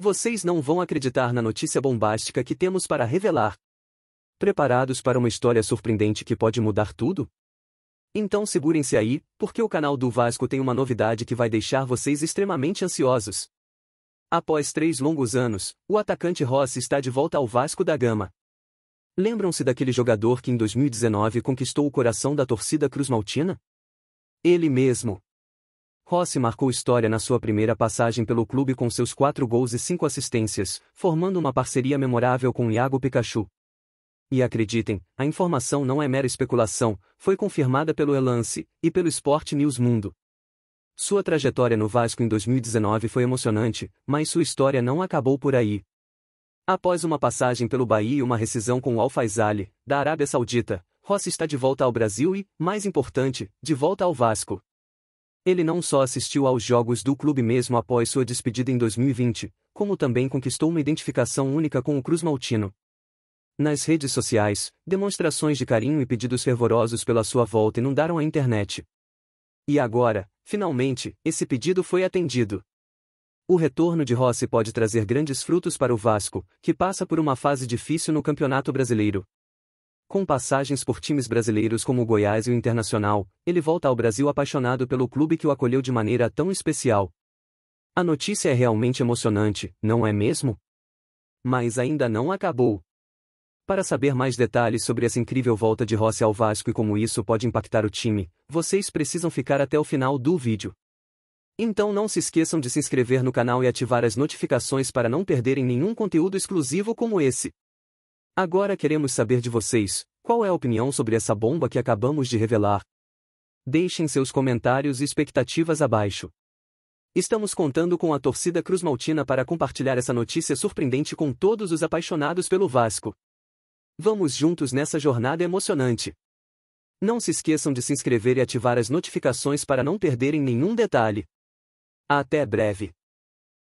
Vocês não vão acreditar na notícia bombástica que temos para revelar. Preparados para uma história surpreendente que pode mudar tudo? Então segurem-se aí, porque o canal do Vasco tem uma novidade que vai deixar vocês extremamente ansiosos. Após 3 longos anos, o atacante Rossi está de volta ao Vasco da Gama. Lembram-se daquele jogador que em 2019 conquistou o coração da torcida cruzmaltina? Ele mesmo. Rossi marcou história na sua primeira passagem pelo clube com seus 4 gols e 5 assistências, formando uma parceria memorável com Iago Pikachu. E acreditem, a informação não é mera especulação, foi confirmada pelo Elance e pelo Esporte News Mundo. Sua trajetória no Vasco em 2019 foi emocionante, mas sua história não acabou por aí. Após uma passagem pelo Bahia e uma rescisão com o Al-Faisali, da Arábia Saudita, Rossi está de volta ao Brasil e, mais importante, de volta ao Vasco. Ele não só assistiu aos jogos do clube mesmo após sua despedida em 2020, como também conquistou uma identificação única com o cruzmaltino. Nas redes sociais, demonstrações de carinho e pedidos fervorosos pela sua volta inundaram a internet. E agora, finalmente, esse pedido foi atendido. O retorno de Rossi pode trazer grandes frutos para o Vasco, que passa por uma fase difícil no Campeonato Brasileiro. Com passagens por times brasileiros como o Goiás e o Internacional, ele volta ao Brasil apaixonado pelo clube que o acolheu de maneira tão especial. A notícia é realmente emocionante, não é mesmo? Mas ainda não acabou. Para saber mais detalhes sobre essa incrível volta de Rossi ao Vasco e como isso pode impactar o time, vocês precisam ficar até o final do vídeo. Então não se esqueçam de se inscrever no canal e ativar as notificações para não perderem nenhum conteúdo exclusivo como esse. Agora queremos saber de vocês, qual é a opinião sobre essa bomba que acabamos de revelar? Deixem seus comentários e expectativas abaixo. Estamos contando com a torcida cruzmaltina para compartilhar essa notícia surpreendente com todos os apaixonados pelo Vasco. Vamos juntos nessa jornada emocionante. Não se esqueçam de se inscrever e ativar as notificações para não perderem nenhum detalhe. Até breve!